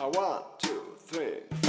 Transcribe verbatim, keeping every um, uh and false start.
A one, two, three.